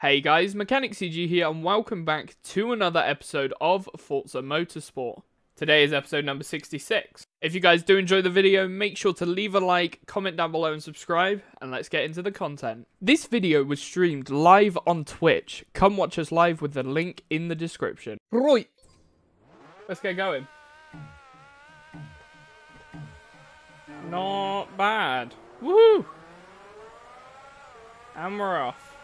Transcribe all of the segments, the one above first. Hey guys, MechanicCG here and welcome back to another episode of Forza Motorsport. Today is episode number 66. If you guys do enjoy the video, make sure to leave a like, comment down below and subscribe, and let's get into the content. This video was streamed live on Twitch. Come watch us live with the link in the description. Right, let's get going. Not bad. Woohoo! And we're off.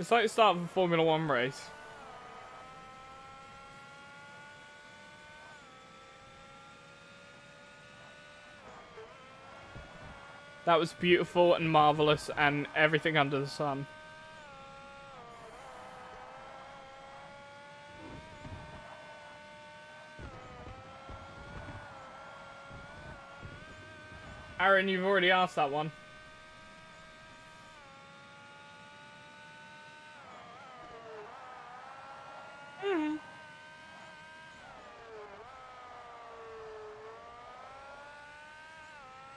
It's like the start of a Formula One race. That was beautiful and marvelous and everything under the sun. Aaron, you've already asked that one.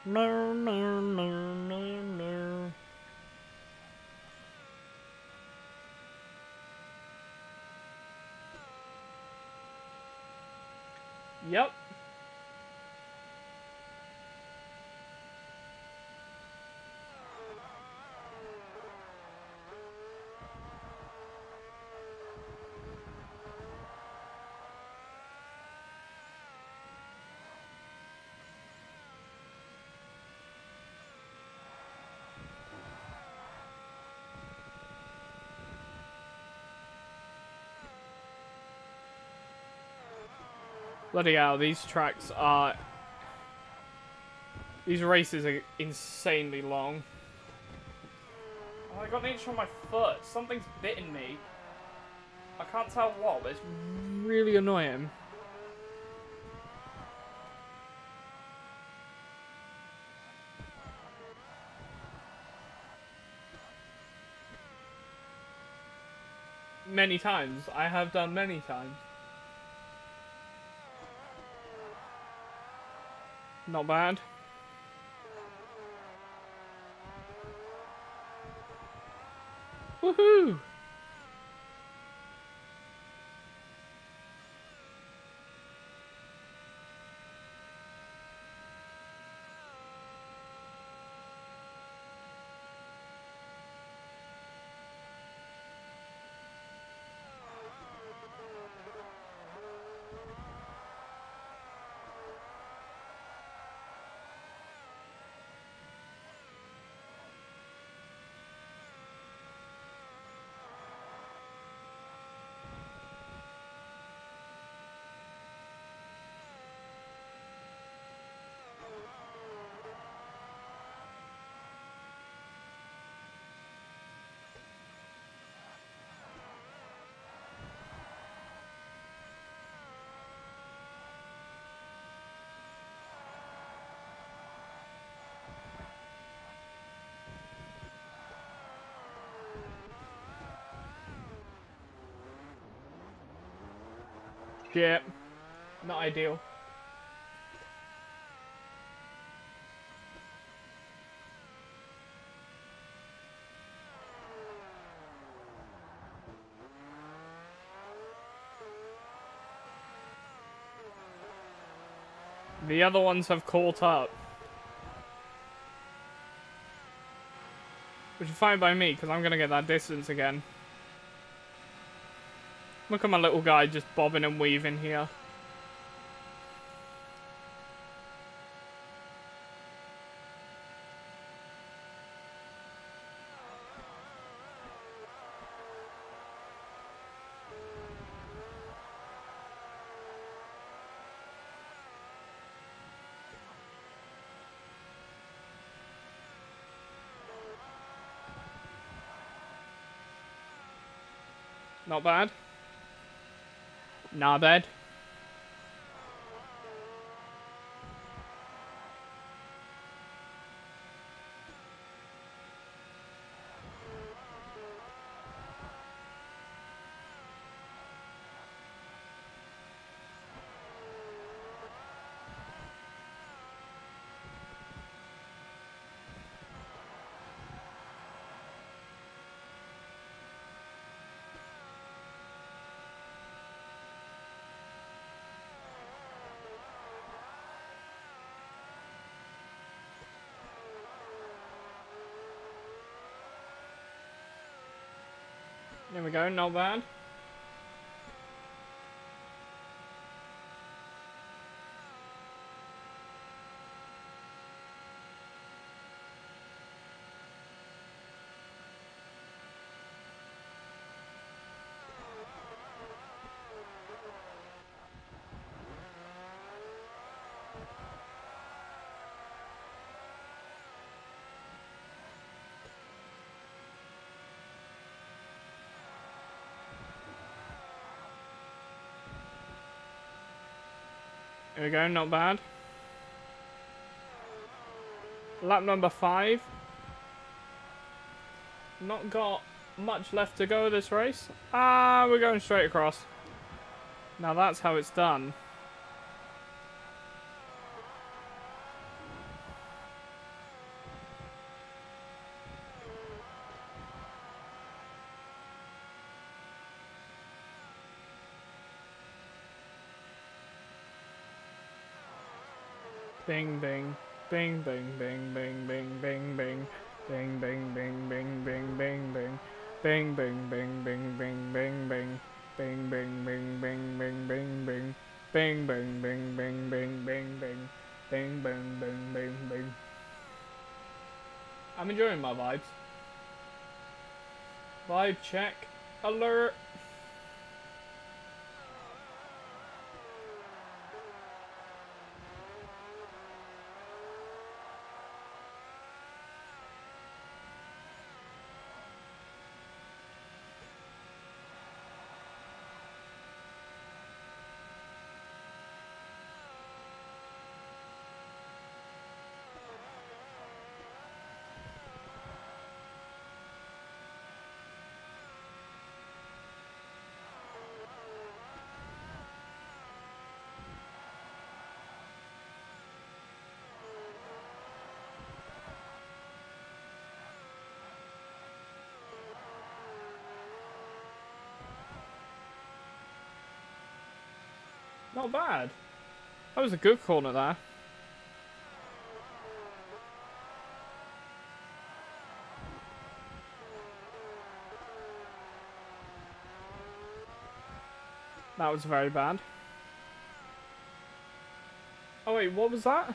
No. Yep. Bloody hell, these tracks are... These races are insanely long. Oh, I got an itch on my foot. Something's bitten me. I can't tell what, but it's really annoying. Many times. I have done many times. Not bad. Woohoo! Yeah, not ideal. The other ones have caught up. Which is fine by me, because I'm going to get that distance again. Look at my little guy just bobbing and weaving here. Not bad. Not bad. There we go, not bad. There we go, not bad. Lap number 5. Not got much left to go this race. Ah, we're going straight across. Now that's how it's done. Bing bing bing bing bing bing bing bing bing bing bing bing bing bing bing bing bing bing bing bing bing bing bing bing bing bing bing bing bing bing bing bing bing bing bing bing bing bing bing bing bing. I'm enjoying my vibes. Vibe check alert. Not bad. That was a good corner there. That was very bad. Oh wait, what was that?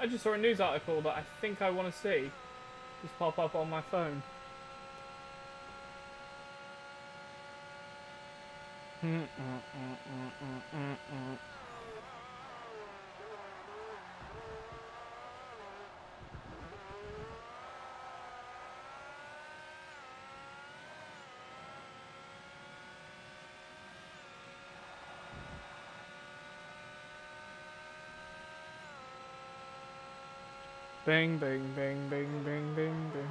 I just saw a news article that I think I want to see just pop up on my phone. Bing, bing, bing, bing, bing, bing, bing.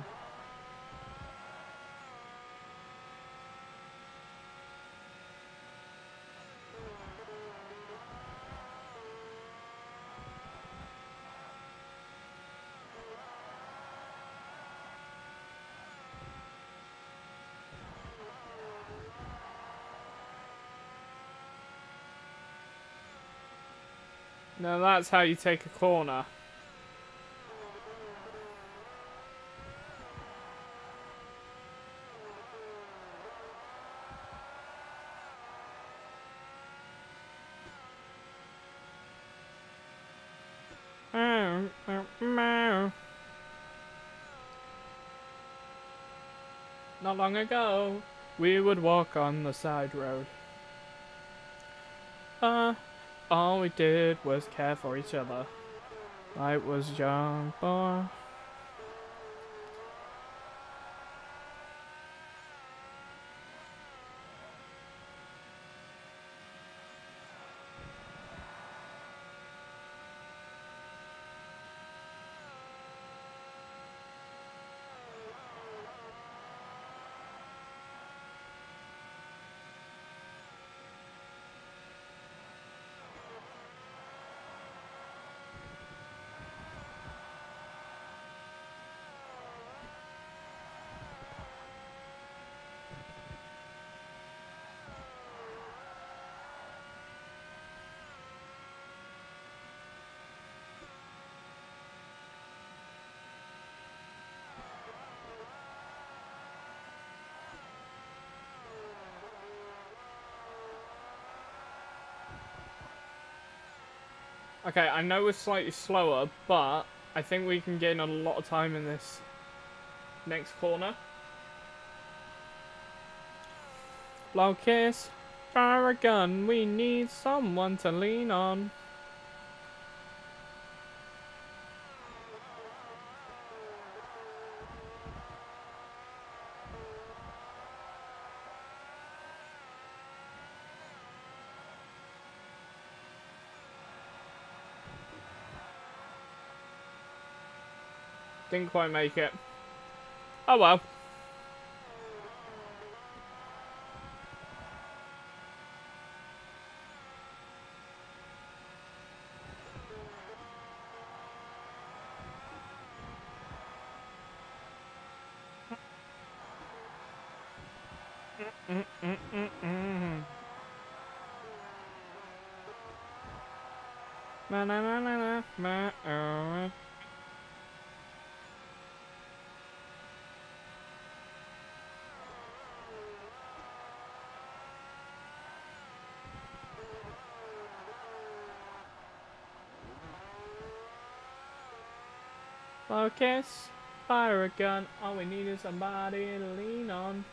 Now that's how you take a corner. Not long ago, we would walk on the side road. All we did was care for each other. Life was young, boy. Okay, I know we're slightly slower, but I think we can gain a lot of time in this next corner. Blow kiss, fire a gun, we need someone to lean on. Didn't quite make it. Oh well. Blow kiss, fire a gun, all we need is somebody to lean on.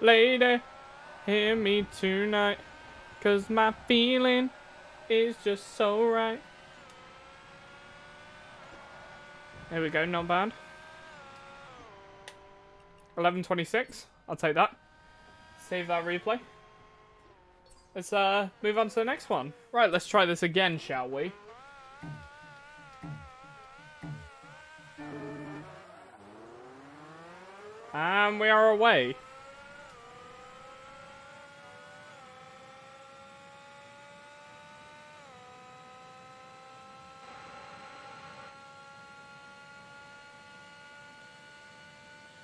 Lady, hear me tonight, 'cause my feeling is just so right. There we go, not bad. 11:26, I'll take that. Save that replay. Let's move on to the next one. Right, let's try this again, shall we? And we are away.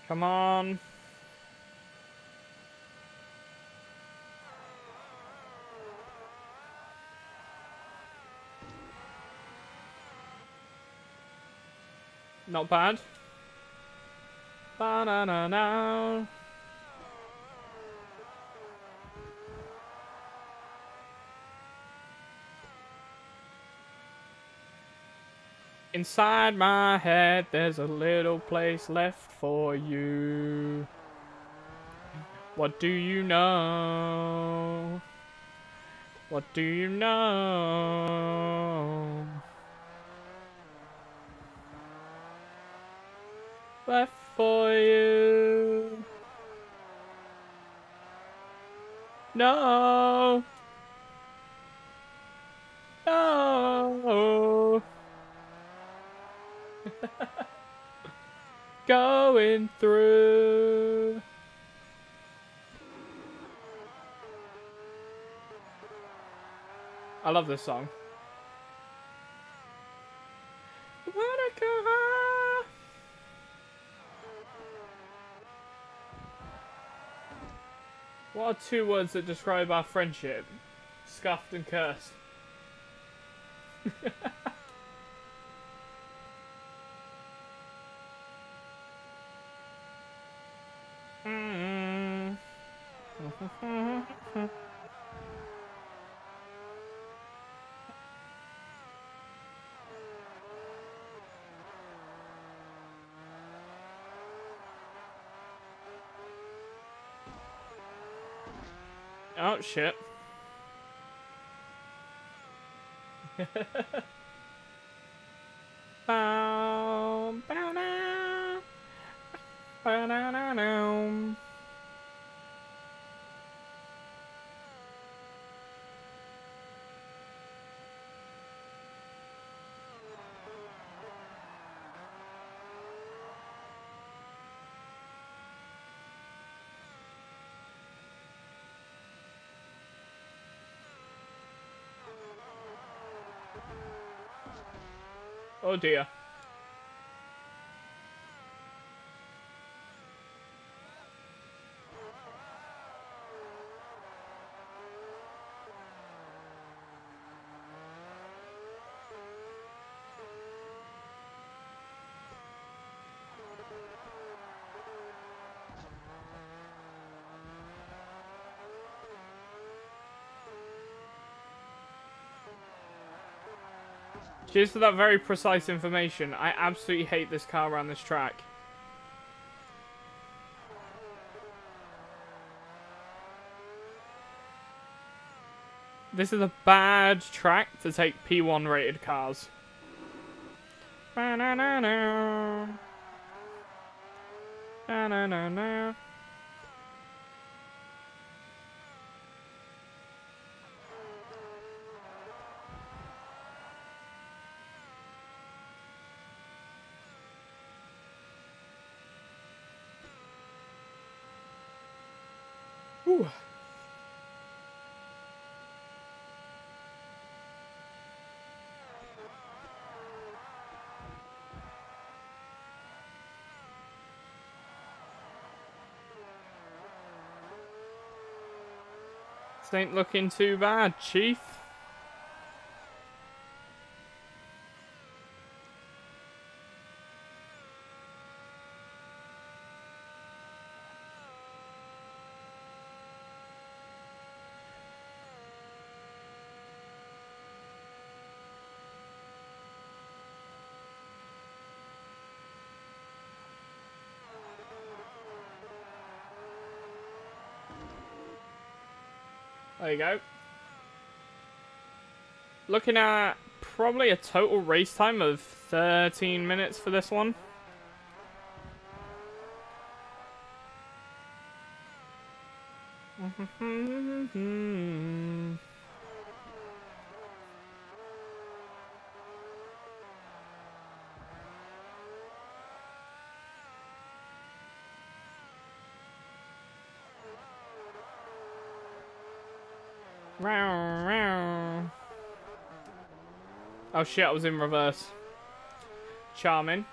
Come on. Not bad. Ba-na-na-na. Inside my head, there's a little place left for you. What do you know? What do you know? Left for you. No. No. Going through. I love this song. What are two words that describe our friendship? Scuffed and cursed. Oh shit. Oh dear. Cheers for that very precise information. I absolutely hate this car around this track. This is a bad track to take P1 rated cars. Ooh. Ain't looking too bad, Chief. There you go. Looking at probably a total race time of 13 minutes for this one. Oh shit, I was in reverse. Charming.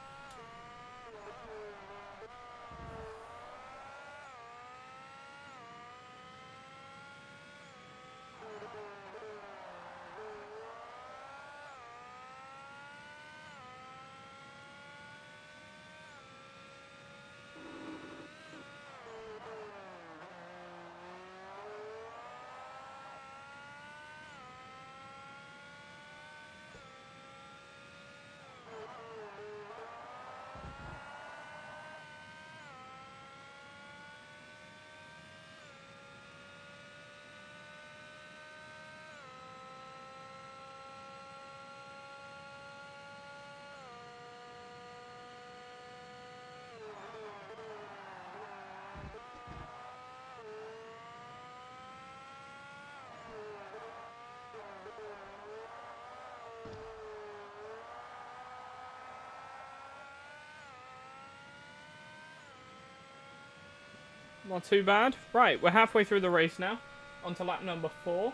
Not too bad. Right, we're halfway through the race now. On to lap number 4.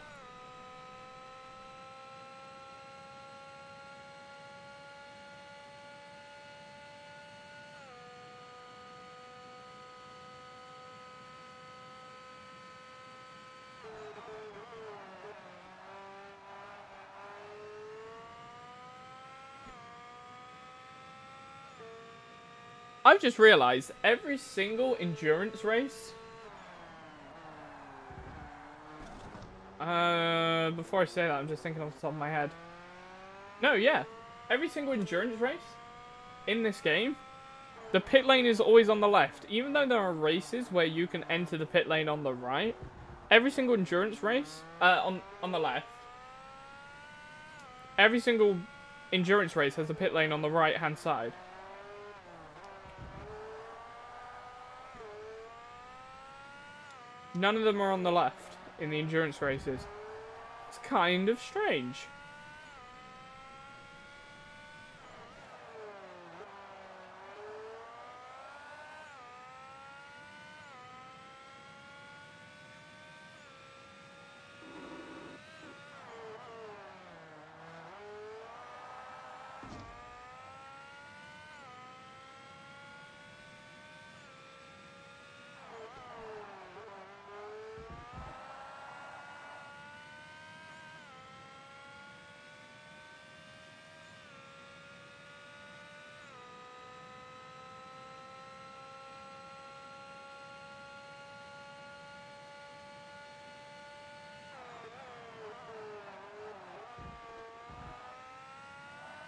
I've just realised every single endurance race. Before I say that, I'm just thinking off the top of my head. No, yeah. Every single endurance race in this game, the pit lane is always on the left. Even though there are races where you can enter the pit lane on the right, every single endurance race, on the left. Every single endurance race has a pit lane on the right-hand side. None of them are on the left in the endurance races. It's kind of strange.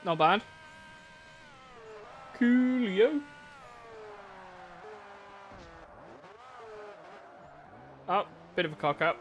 Not bad. Coolio. Oh, bit of a cock up.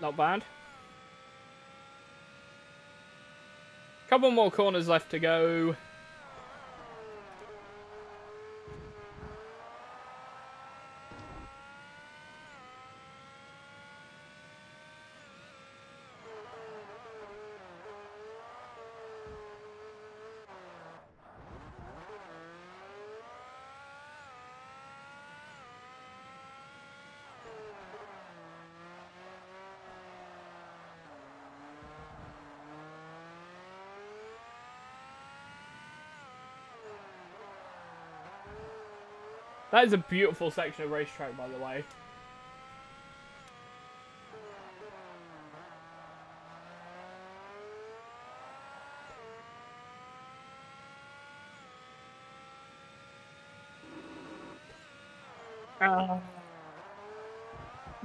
Not bad. Couple more corners left to go. That is a beautiful section of racetrack, by the way.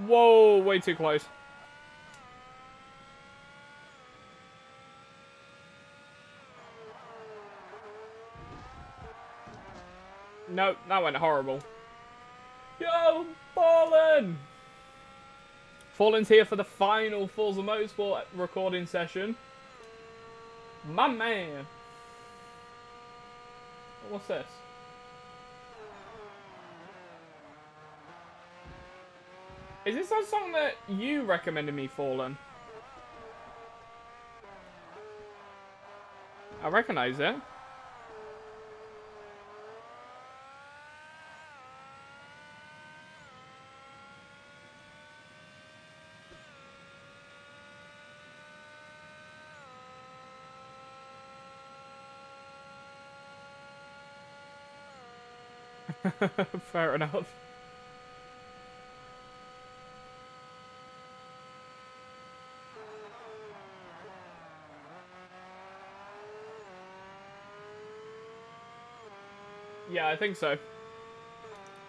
Whoa, way too close. No, that went horrible. Yo, Fallen! Fallen's here for the final Forza Motorsport recording session. My man. What's this? Is this a song that you recommended me, Fallen? I recognize it. Fair enough. Yeah, I think so. It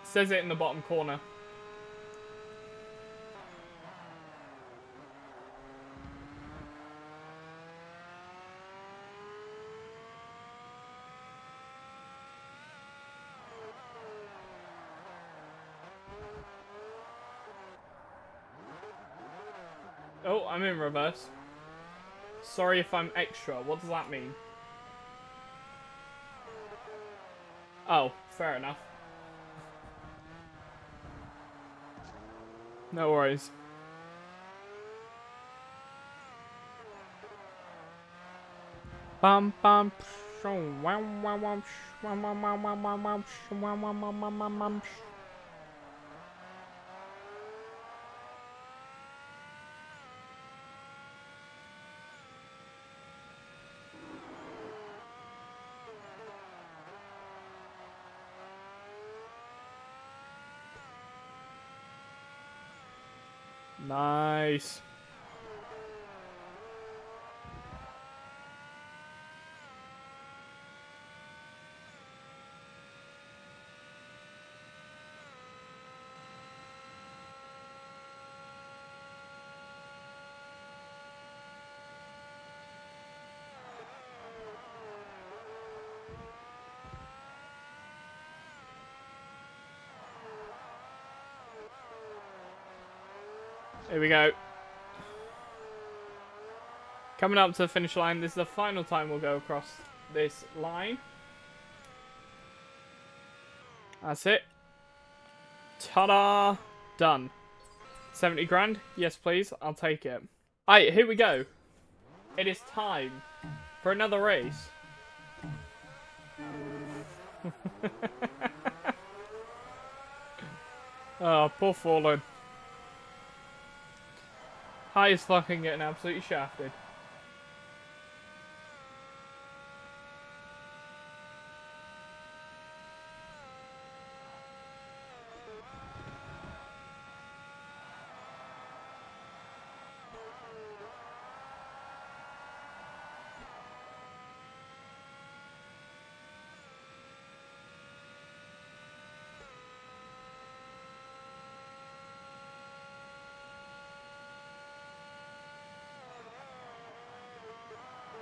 says it in the bottom corner. Oh, I'm in reverse. Sorry if I'm extra. What does that mean? Oh, fair enough. No worries. Bum bum. Nice. Here we go. Coming up to the finish line. This is the final time we'll go across this line. That's it. Ta-da! Done. 70 grand? Yes, please. I'll take it. Alright, here we go. It is time for another race. Oh, poor Fallen. I is fucking getting absolutely shafted.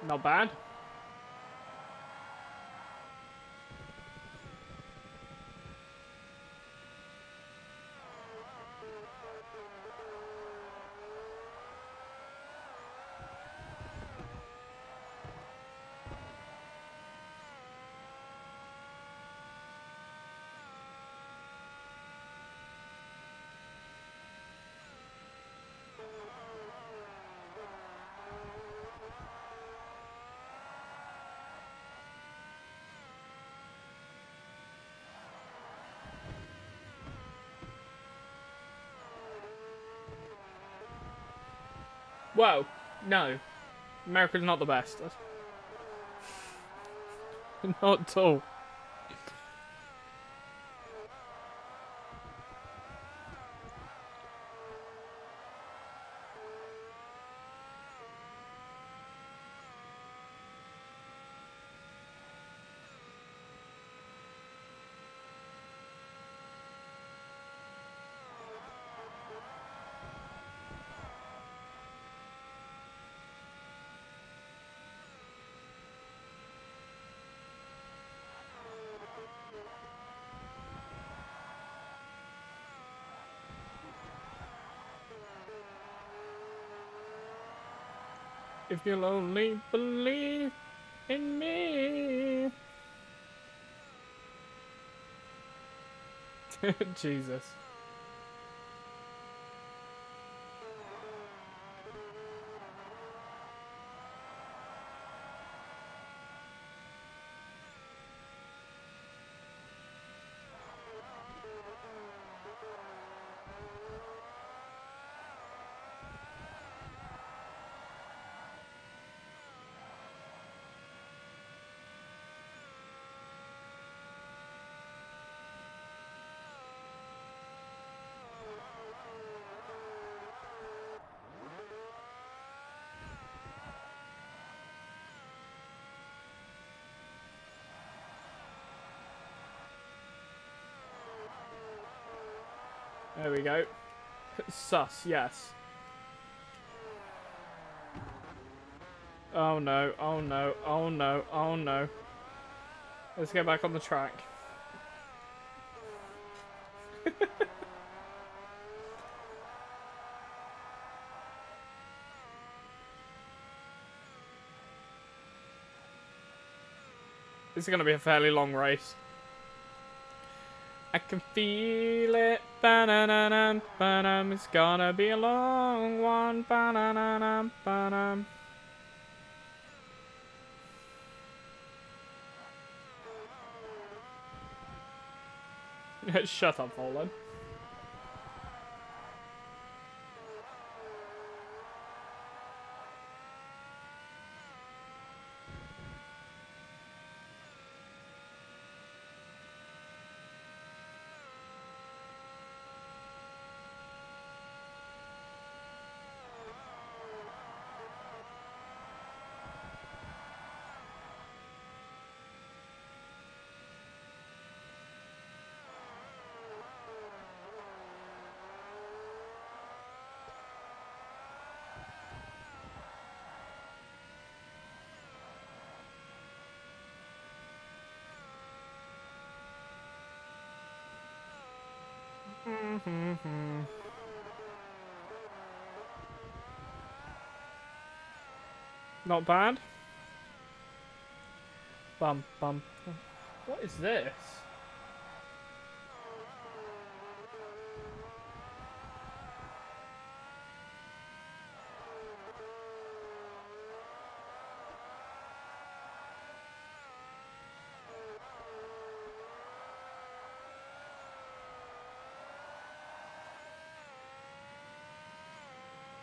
Not bad. Whoa, no. America's not the best. Not at all. If you'll only believe in me. Jesus. There we go. Sus, yes. Oh no, oh no, oh no, oh no. Let's get back on the track. This is going to be a fairly long race. I can feel it. Ba-na-na-na, ba-na-na. It's gonna be a long one. Ba-na-na-na, ba-na-na. Shut up, Fallen. Not bad. Bum, bum, bum. What is this?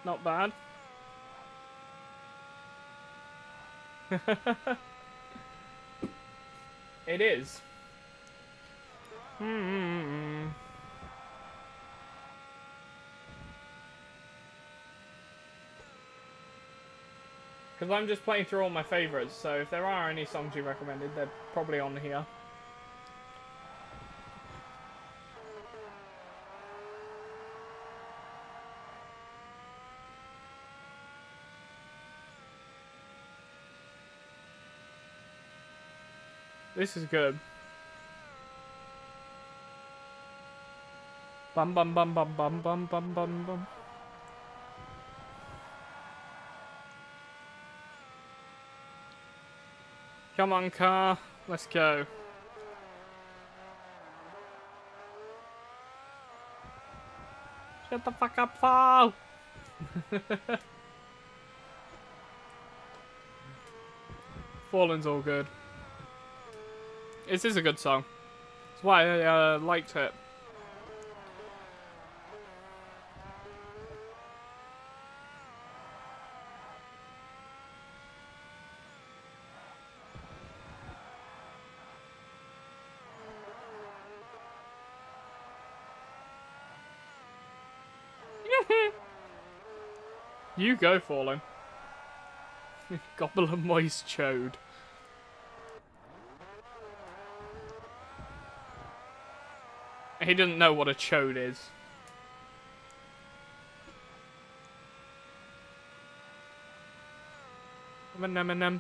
Not bad. It is. Hmm. Because I'm just playing through all my favorites, so if there are any songs you recommended, they're probably on here. This is good. Bum bum bum bum bum bum bum bum bum. Come on, car. Let's go. Shut the fuck up, foul! Fallen's all good. This is a good song. That's why I liked it. You go, Fallen. Gobble a moist chode. He doesn't know what a chode is. Banam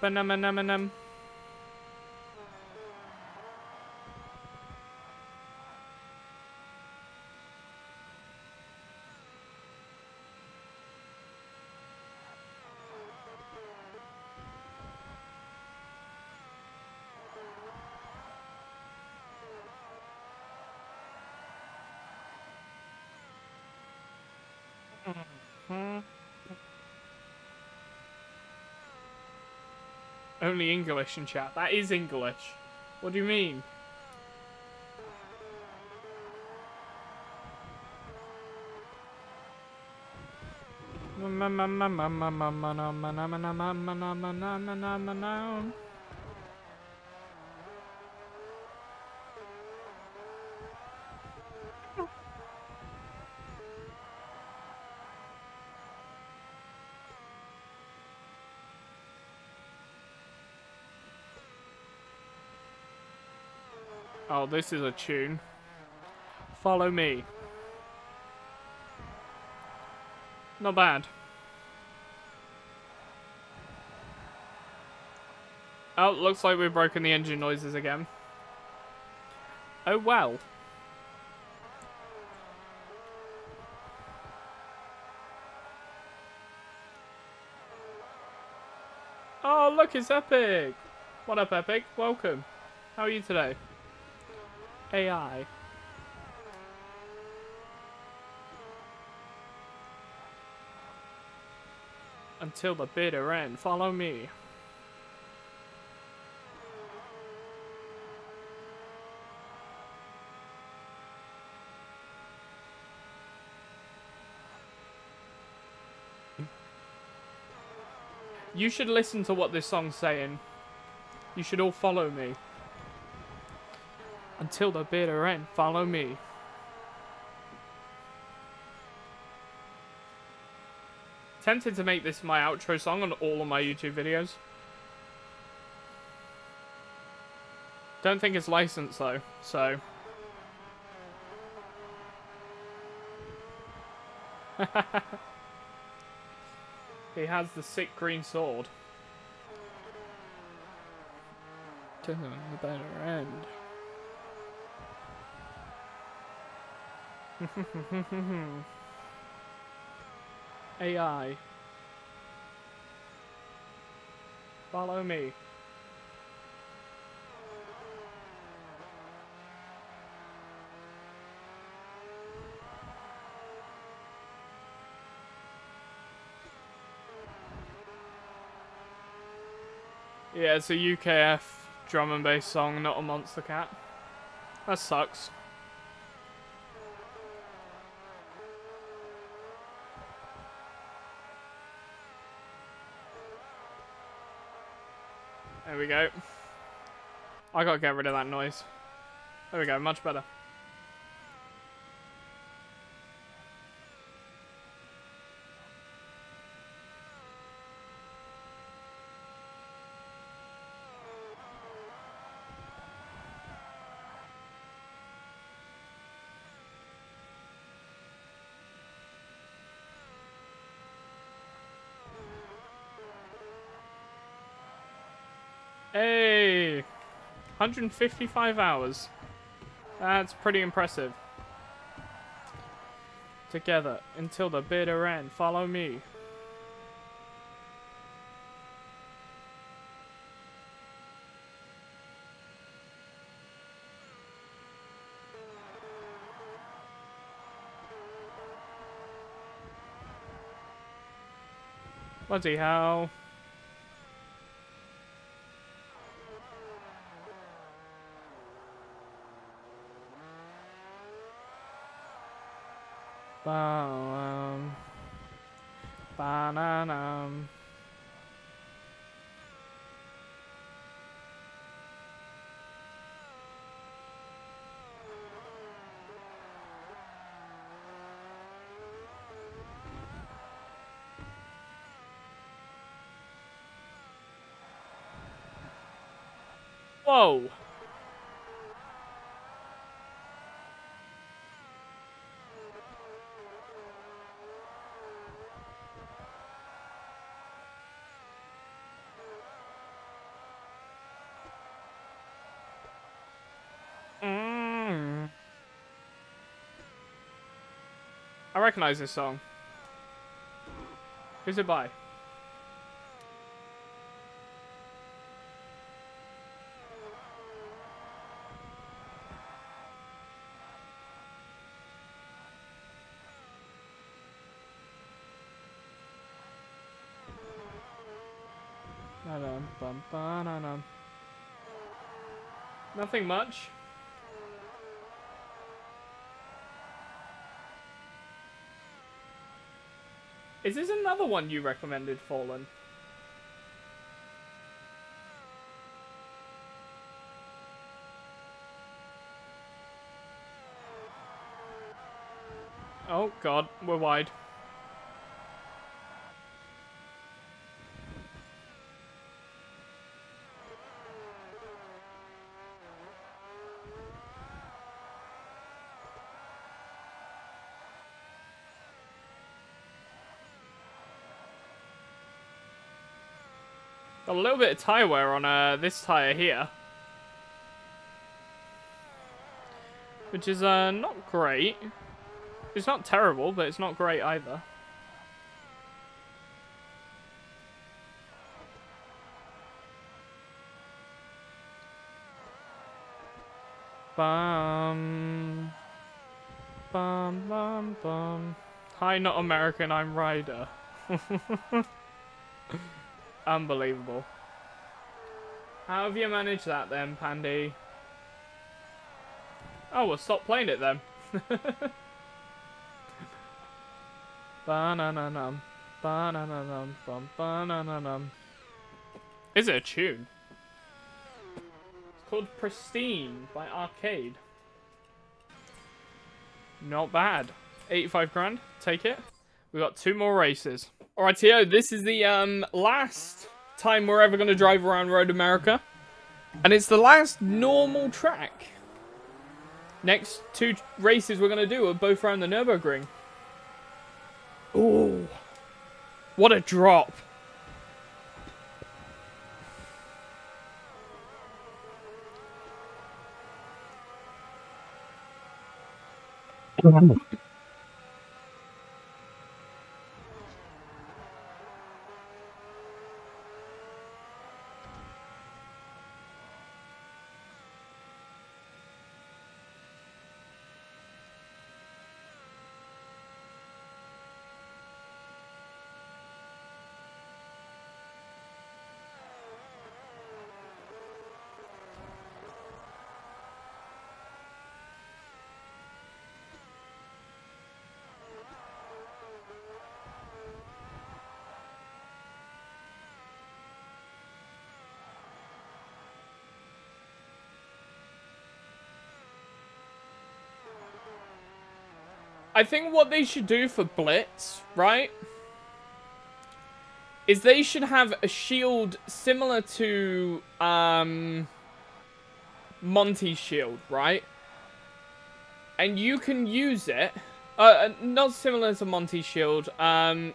banam. Only English in chat. That is English. What do you mean? Oh, this is a tune. Follow me. Not bad. Oh, looks like we've broken the engine noises again. Oh, well. Oh, look, it's Epic. What up, Epic? Welcome. How are you today? AI. Until the bitter end, follow me. You should listen to what this song's saying. You should all follow me. Until the bitter end, follow me. Tempted to make this my outro song on all of my YouTube videos. Don't think it's licensed though, so. He has the sick green sword. To the bitter end. AI. Follow me. Yeah, it's a UKF drum and bass song, not a monster cat. That sucks. There we go. I gotta get rid of that noise. There we go, much better. 155 hours. That's pretty impressive. Together until the bitter end. Follow me. Bloody hell. Ba-na-na. Whoa! I recognize this song. Who's it by? Nothing much. Is this another one you recommended, Fallen? Oh god, we're wide. A little bit of tire wear on this tire here, which is not great. It's not terrible, but it's not great either. Bum, bum, bum, bum. Hi, not American. I'm Ryder. Unbelievable. How have you managed that then, Pandy? Oh, well, stop playing it then. Ba-na-na-num. Ba-na-na-num. Ba-na-na-num. Is it a tune? It's called Pristine by Arcade. Not bad. 85 grand. Take it. We've got 2 more races. Alrighty-o, this is the last time we're ever going to drive around Road America. And it's the last normal track. Next 2 races we're going to do are both around the Nürburgring. Ooh. What a drop. I think what they should do for Blitz, right, is they should have a shield similar to Monty's shield, right? And you can use it, not similar to Monty's shield,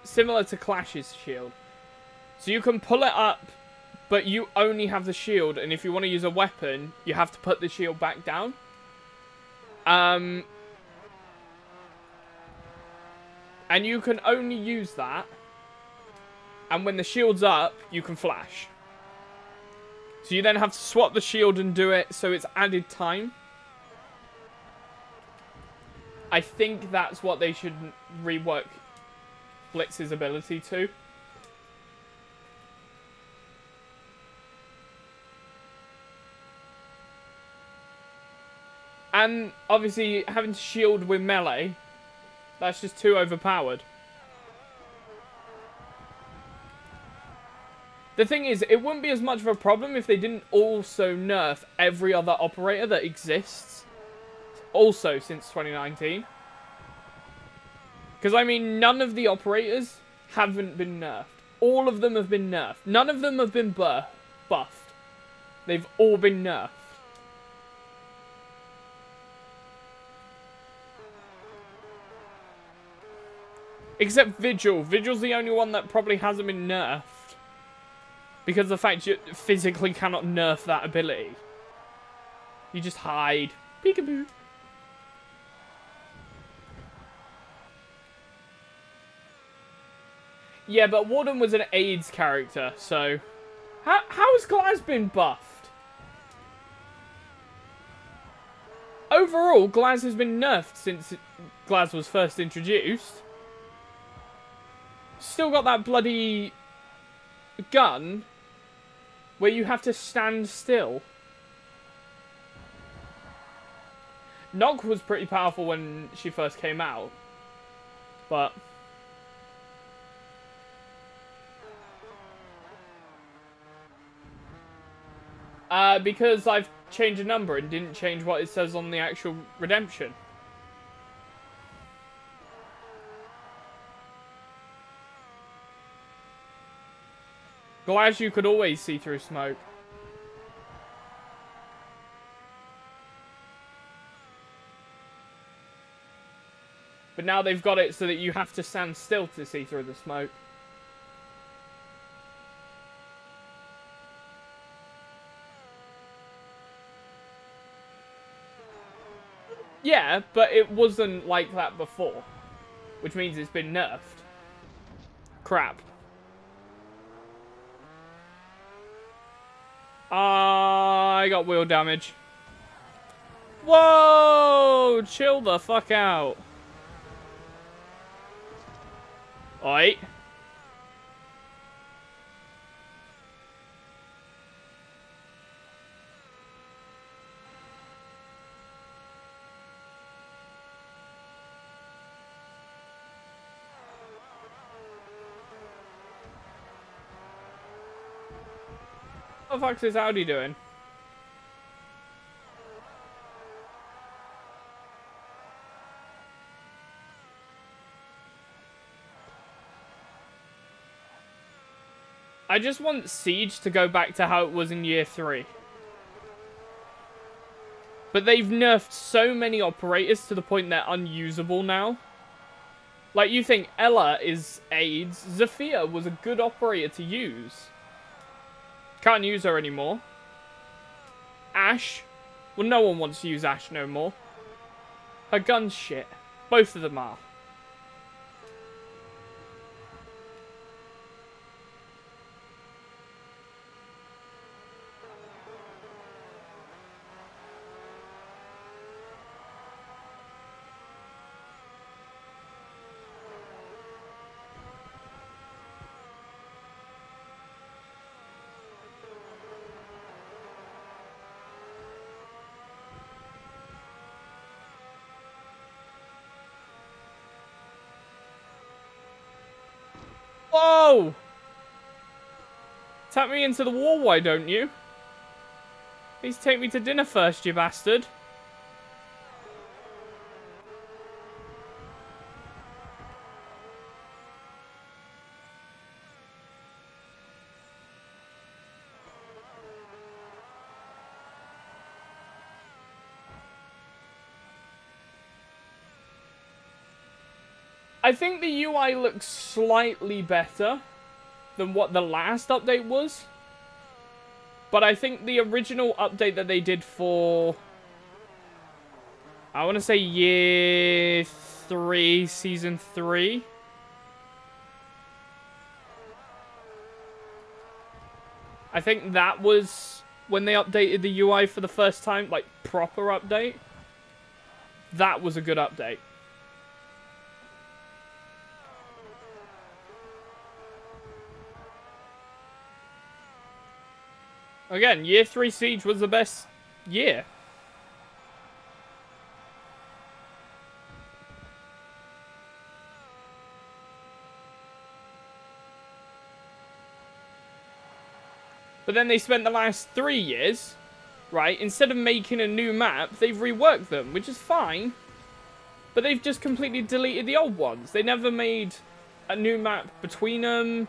similar to Clash's shield. So you can pull it up But you only have the shield, and if you want to use a weapon, you have to put the shield back down. And you can only use that. And when the shield's up, you can flash. So you then have to swap the shield and do it, so it's added time. I think that's what they should rework Blitz's ability to. And obviously, having to shield with melee, that's just too overpowered. The thing is, it wouldn't be as much of a problem if they didn't also nerf every other operator that exists. Also since 2019. Because, I mean, none of the operators haven't been nerfed. All of them have been nerfed. None of them have been buffed. They've all been nerfed. Except Vigil. Vigil's the only one that probably hasn't been nerfed. Because of the fact you physically cannot nerf that ability. You just hide. Peekaboo. Yeah, but Warden was an AIDS character, so... How has Glaz been buffed? Overall, Glaz has been nerfed since Glaz was first introduced. Still got that bloody gun... where you have to stand still. Nok was pretty powerful when she first came out. But... because I've changed a number and didn't change what it says on the actual redemption. Glaz, you could always see through smoke. But now they've got it so that you have to stand still to see through the smoke. Yeah, but it wasn't like that before. Which means it's been nerfed. Crap. I got wheel damage. Whoa! Chill the fuck out. Alright. What the fuck's this Audi doing? I just want Siege to go back to how it was in year 3. But they've nerfed so many operators to the point they're unusable now. Like, you think Ella is AIDS. Zafia was a good operator to use. Can't use her anymore. Ash. Well, no one wants to use Ash no more. Her gun's shit. Both of them are. Whoa! Tap me into the wall, why don't you? Please take me to dinner first, you bastard. I think the UI looks slightly better than what the last update was. But I think the original update that they did for, I want to say year 3, season 3. I think that was when they updated the UI for the first time, like proper update. That was a good update. Again, year 3 Siege was the best year. But then they spent the last 3 years, right, instead of making a new map, they've reworked them, which is fine. But they've just completely deleted the old ones. They never made a new map between them,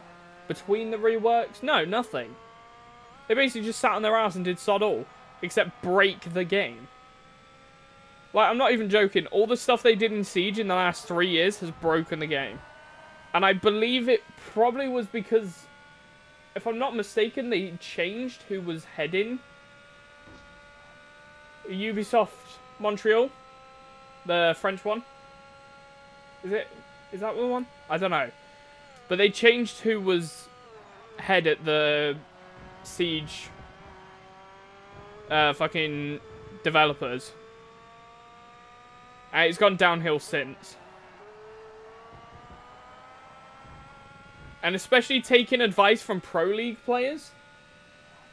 between the reworks. No, nothing. They basically just sat on their ass and did sod all, except break the game. Like, I'm not even joking. All the stuff they did in Siege in the last 3 years has broken the game. And I believe it probably was because, if I'm not mistaken, they changed who was heading Ubisoft Montreal, the French one. Is it? Is that the one? I don't know. But they changed who was head at the Siege fucking developers. And it's gone downhill since. And especially taking advice from Pro League players.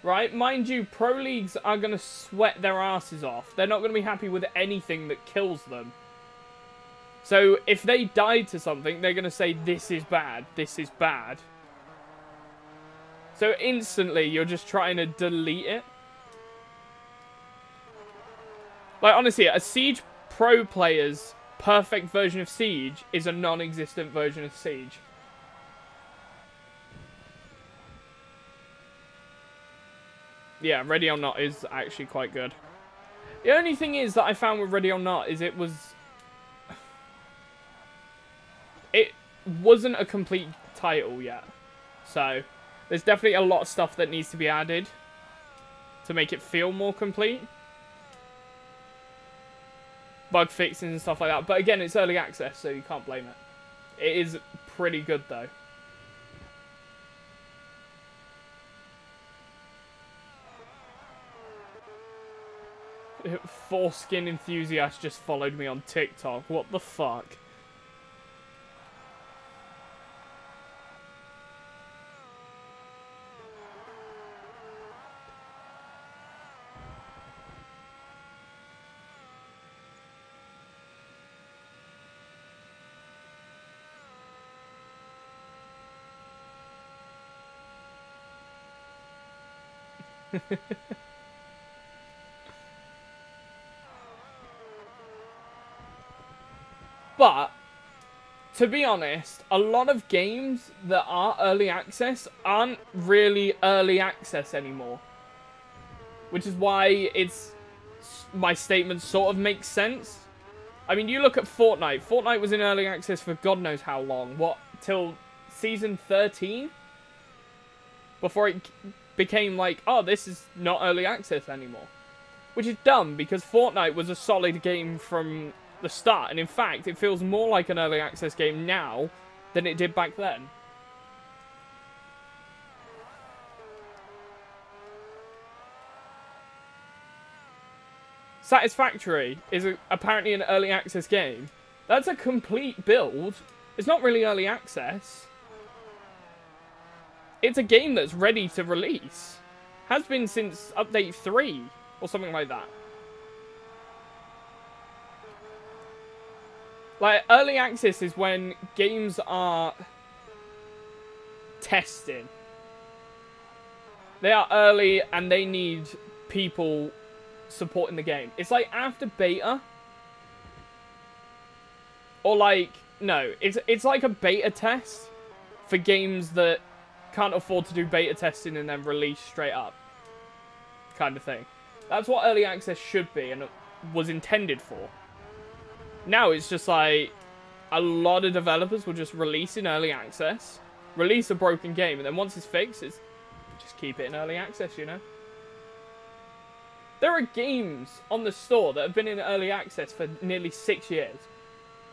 Right? Mind you, Pro Leagues are going to sweat their asses off. They're not going to be happy with anything that kills them. So if they die to something, they're going to say, this is bad, this is bad. So instantly, you're just trying to delete it. Like, honestly, a Siege Pro player's perfect version of Siege is a non-existent version of Siege. Yeah, Ready or Not is actually quite good. The only thing is that I found with Ready or Not is it was, it wasn't a complete title yet. So there's definitely a lot of stuff that needs to be added to make it feel more complete. Bug fixes and stuff like that. But again, it's early access, so you can't blame it. It is pretty good, though. Foreskin enthusiast just followed me on TikTok. What the fuck? But, to be honest, a lot of games that are early access aren't really early access anymore. Which is why it's, my statement sort of makes sense. I mean, you look at Fortnite. Fortnite was in early access for God knows how long. What, till season 13? Before it became like, oh, this is not early access anymore. Which is dumb, because Fortnite was a solid game from the start, and in fact it feels more like an early access game now than it did back then. Satisfactory is apparently an early access game. That's a complete build. It's not really early access. It's a game that's ready to release. Has been since update 3 or something like that. Like, early access is when games are testing. They are early and they need people supporting the game. It's like after beta. Or like, no, it's like a beta test for games that can't afford to do beta testing and then release straight up. Kind of thing. That's what early access should be and was intended for. Now it's just like a lot of developers will just release in early access, release a broken game, and then once it's fixed, it's just keep it in early access, you know? There are games on the store that have been in early access for nearly 6 years.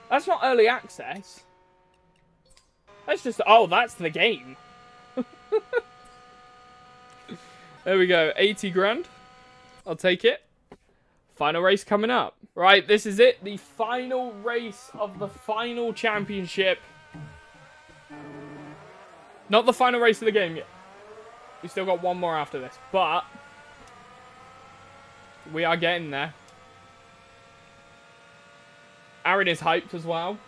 That's not early access. That's just, oh, that's the game. There we go, 80 grand. I'll take it. Final race coming up. Right, this is it. The final race of the final championship. Not the final race of the game yet. We still got one more after this, but we are getting there. Aaron is hyped as well.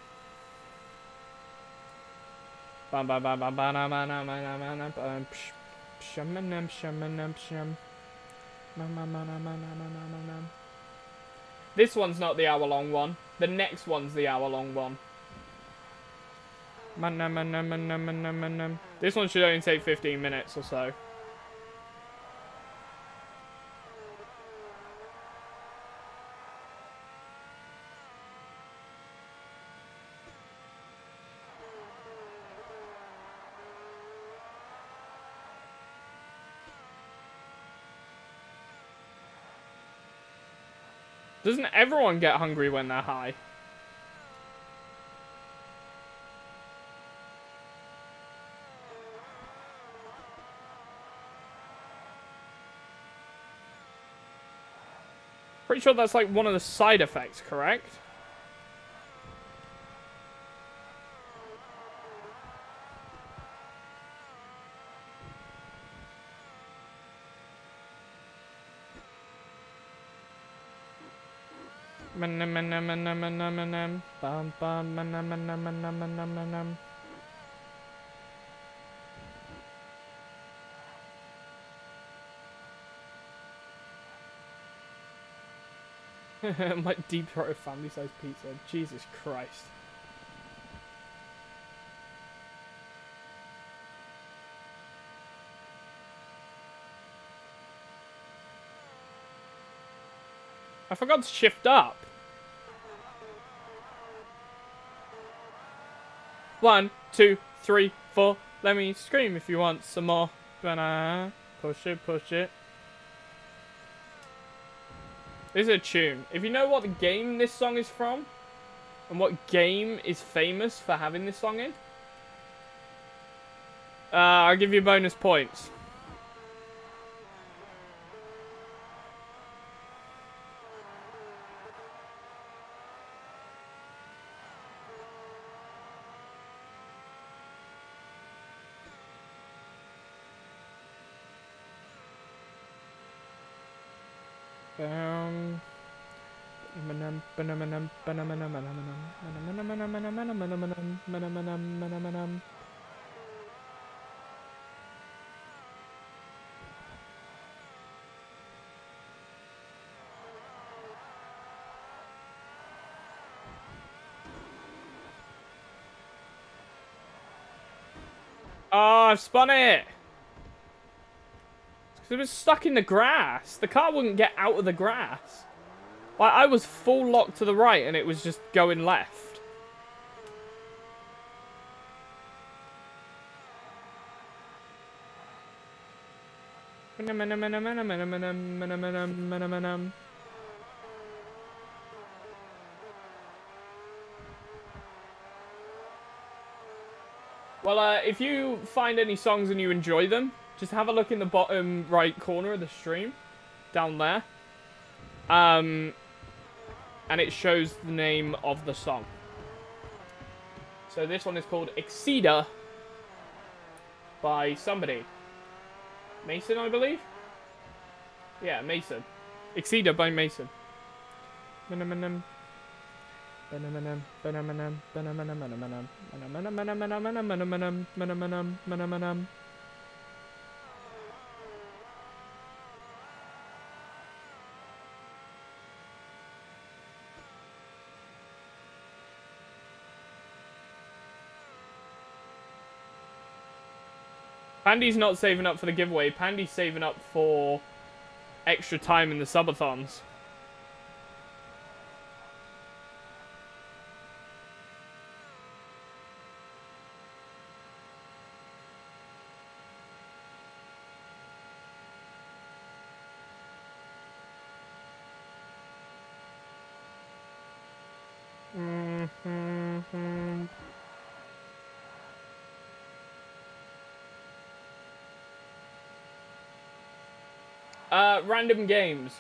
This one's not the hour-long one. The next one's the hour-long one. This one should only take 15 minutes or so. Doesn't everyone get hungry when they're high? Pretty sure that's like one of the side effects, correct? My deep throated family sized pizza. Jesus Christ. I forgot to shift up. One, two, three, four. Let me scream if you want some more. Push it, push it. This is a tune. If you know what game this song is from, and what game is famous for having this song in, I'll give you bonus points. Oh, I've spun it! It's because it was stuck in the grass. The car wouldn't get out of the grass. Like, I was full locked to the right and it was just going left. Well, if you find any songs and you enjoy them, just have a look in the bottom right corner of the stream, down there. And it shows the name of the song. So this one is called Exceeder by somebody. Mason, I believe? Yeah, Mason. Exceeder by Mason. Pandy's not saving up for the giveaway. Pandy's saving up for extra time in the subathons. Random games.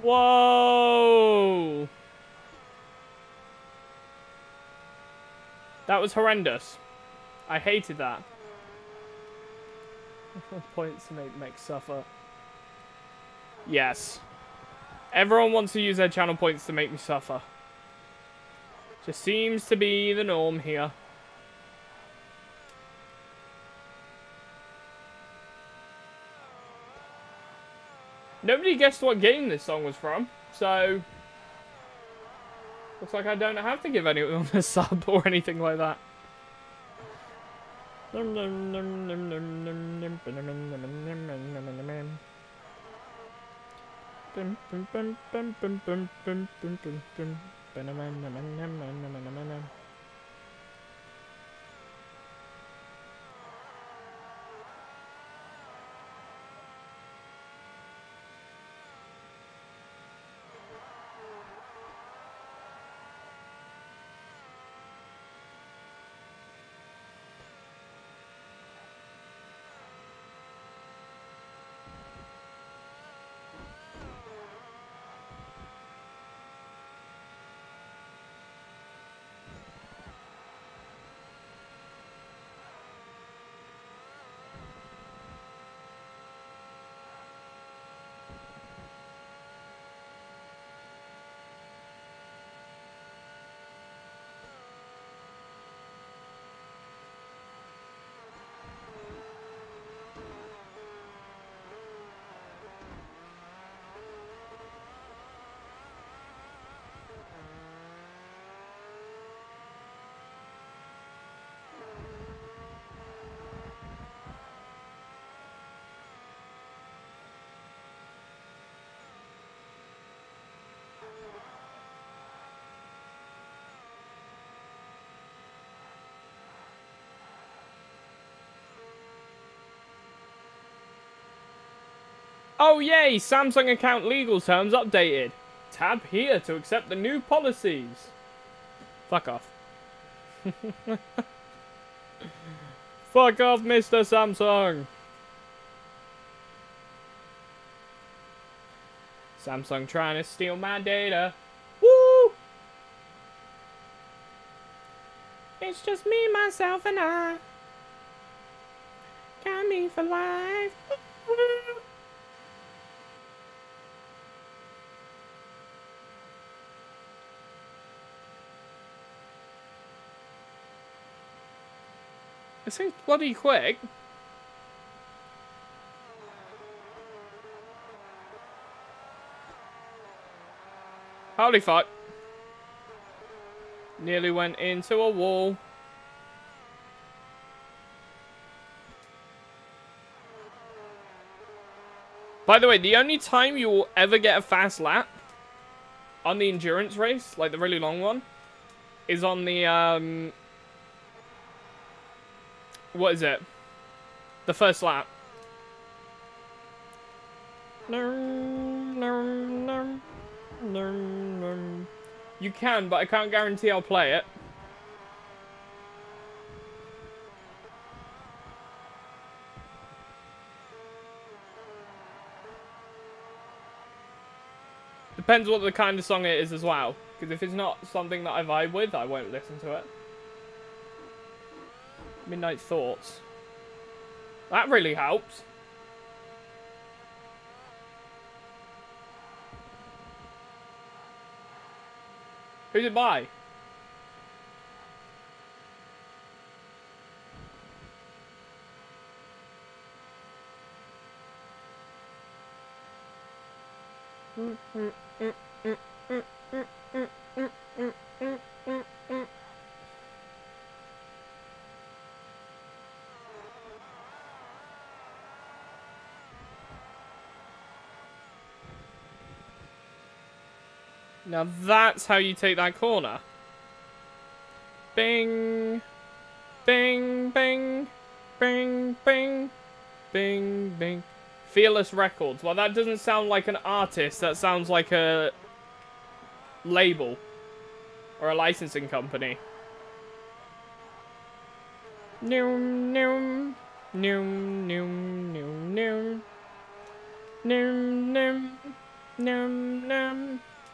Whoa! That was horrendous. I hated that. Points to make Mech suffer. Yes. Everyone wants to use their channel points to make me suffer. Just seems to be the norm here. Nobody guessed what game this song was from, so looks like I don't have to give anyone a sub or anything like that. Oh yay! Samsung account legal terms updated. Tab here to accept the new policies. Fuck off. Fuck off, Mr. Samsung. Samsung trying to steal my data. Woo! It's just me, myself, and I. Got me for life. It seems bloody quick. Holy fuck. Nearly went into a wall. By the way, the only time you will ever get a fast lap on the endurance race, like the really long one, is on the, what is it? The first lap. You can, but I can't guarantee I'll play it. Depends what the kind of song it is as well. Because if it's not something that I vibe with, I won't listen to it. Midnight Thoughts. That really helps. Who's it by? Now that's how you take that corner. Bing, bing, bing, bing, bing, bing, bing. Fearless Records. Well, that doesn't sound like an artist. That sounds like a label or a licensing company. Noom, noom, noom, noom, noom, noom, noom, noom, noom, noom,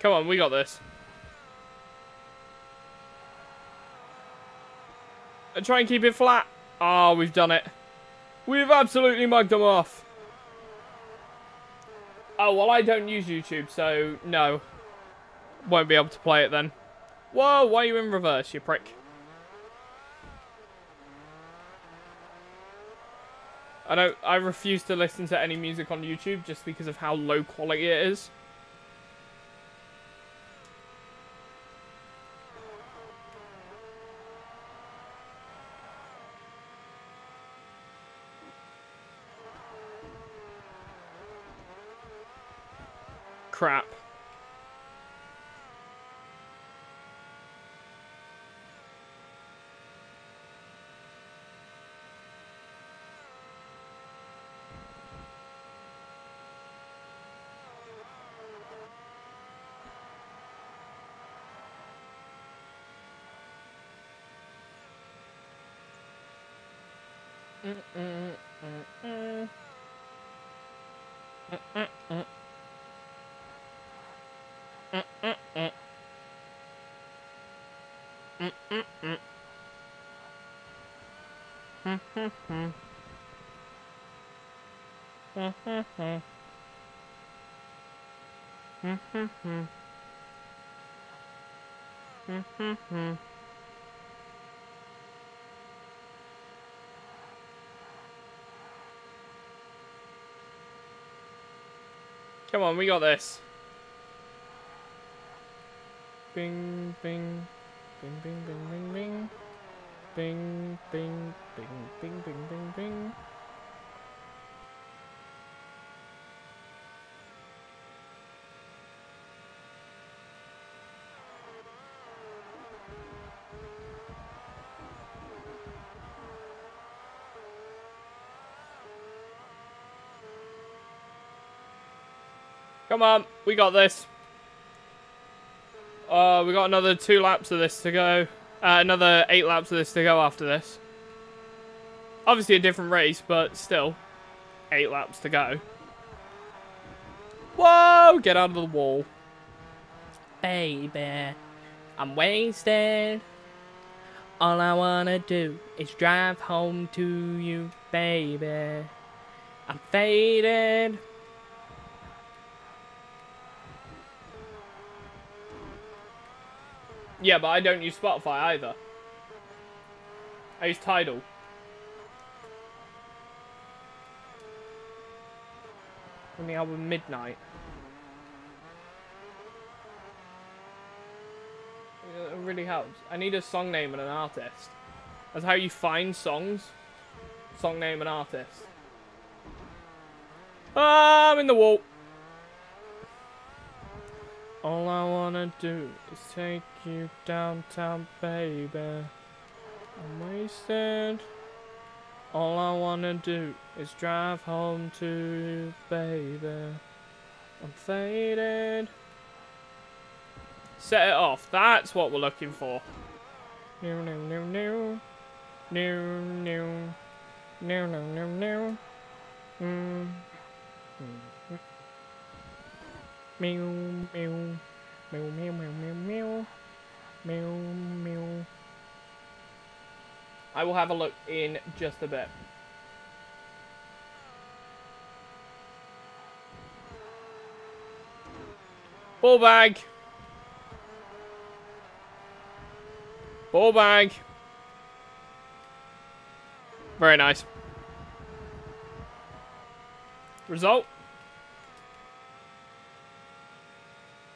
Come on, we got this. And try and keep it flat. Ah, we've done it. We've absolutely mugged them off. Oh, well, I don't use YouTube, so no. Won't be able to play it then. Whoa, why are you in reverse, you prick? I refuse to listen to any music on YouTube just because of how low quality it is. Crap. Come on, we got this. Bing, bing, bing, bing, bing, bing, bing, bing, bing, bing, bing, bing, bing. Come on, we got this. We got another 2 laps of this to go. Another 8 laps of this to go after this. Obviously a different race, but still. 8 laps to go. Whoa, get out of the wall. Baby, I'm wasted. All I wanna do is drive home to you, baby. I'm faded. Yeah, but I don't use Spotify either. I use Tidal. On the album Midnight. It really helps. I need a song name and an artist. That's how you find songs. Song name and artist. Ah, I'm in the wall. All I wanna do is take you downtown, baby. I'm wasted. All I wanna do is drive home to you, baby. I'm faded. Set it off. That's what we're looking for. No, no, no, no. No, no. No, no, no, no. Mm. Mm. Meow, meow, meow, meow, meow, meow, meow, meow, meow. I will have a look in just a bit. Ball bag. Ball bag. Very nice. Result.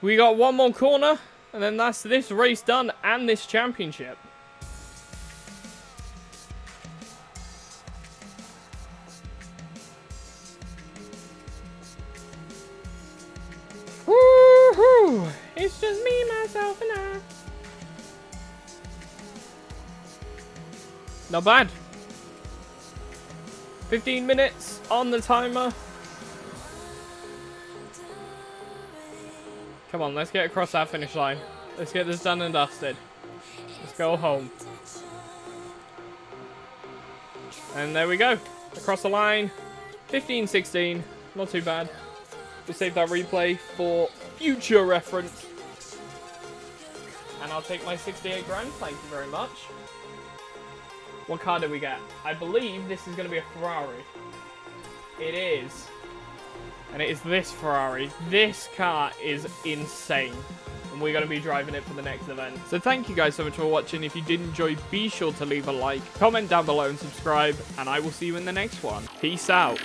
We got one more corner, and then that's this race done and this championship. Woohoo! It's just me, myself, and I. Not bad. 15 minutes on the timer. Come on, let's get across that finish line. Let's get this done and dusted. Let's go home. And there we go. Across the line. 15-16. Not too bad. We'll save that replay for future reference. And I'll take my 68 grand. Thank you very much. What car did we get? I believe this is going to be a Ferrari. It is. And it is this Ferrari. This car is insane. And we're going to be driving it for the next event. So thank you guys so much for watching. If you did enjoy, be sure to leave a like, comment down below and subscribe. And I will see you in the next one. Peace out.